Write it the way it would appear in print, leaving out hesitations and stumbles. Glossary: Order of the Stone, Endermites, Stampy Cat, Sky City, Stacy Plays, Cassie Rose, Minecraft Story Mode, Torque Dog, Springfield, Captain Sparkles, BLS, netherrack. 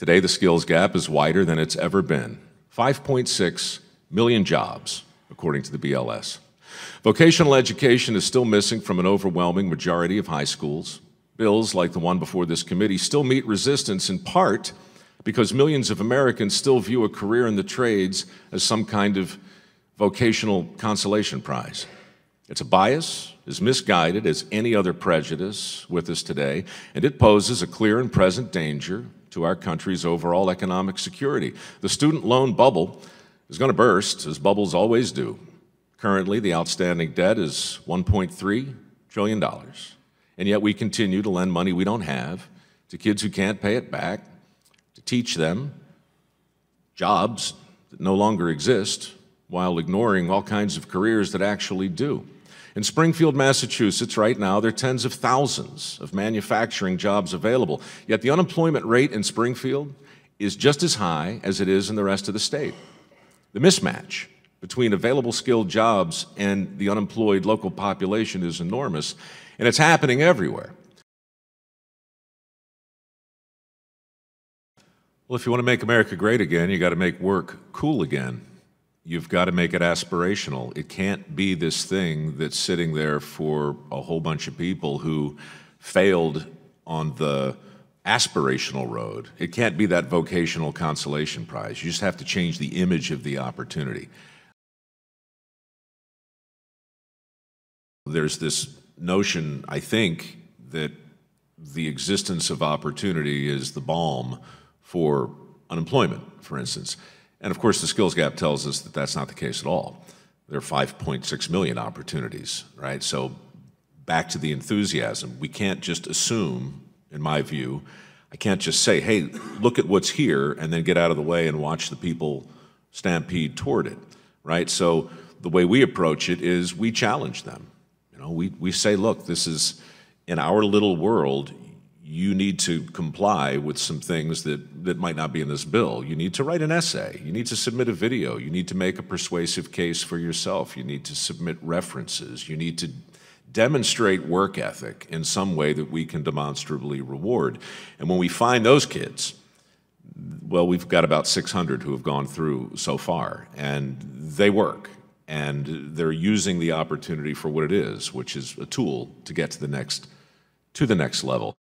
Today, the skills gap is wider than it's ever been. 5.6 million jobs, according to the BLS. Vocational education is still missing from an overwhelming majority of high schools. Bills like the one before this committee still meet resistance in part because millions of Americans still view a career in the trades as some kind of vocational consolation prize. It's a bias, as misguided as any other prejudice with us today, and it poses a clear and present danger to our country's overall economic security. The student loan bubble is going to burst, as bubbles always do. Currently, the outstanding debt is $1.3 trillion, and yet we continue to lend money we don't have to kids who can't pay it back, to teach them jobs that no longer exist, while ignoring all kinds of careers that actually do. In Springfield, Massachusetts, right now, there are tens of thousands of manufacturing jobs available, yet the unemployment rate in Springfield is just as high as it is in the rest of the state. The mismatch between available skilled jobs and the unemployed local population is enormous, and it's happening everywhere. Well, if you want to make America great again, you've got to make work cool again. You've got to make it aspirational. It can't be this thing that's sitting there for a whole bunch of people who failed on the aspirational road. It can't be that vocational consolation prize. You just have to change the image of the opportunity. There's this notion, I think, that the existence of opportunity is the balm for unemployment, for instance. And of course, the skills gap tells us that that's not the case at all. There are 5.6 million opportunities, right? So back to the enthusiasm. We can't just assume, in my view, I can't just say, hey, look at what's here, and then get out of the way and watch the people stampede toward it, right? So the way we approach it is we challenge them. You know, we say, look, this is, in our little world, you need to comply with some things that might not be in this bill. You need to write an essay. You need to submit a video. You need to make a persuasive case for yourself. You need to submit references. You need to demonstrate work ethic in some way that we can demonstrably reward. And when we find those kids, well, we've got about 600 who have gone through so far, and they work. And they're using the opportunity for what it is, which is a tool to get to the next level.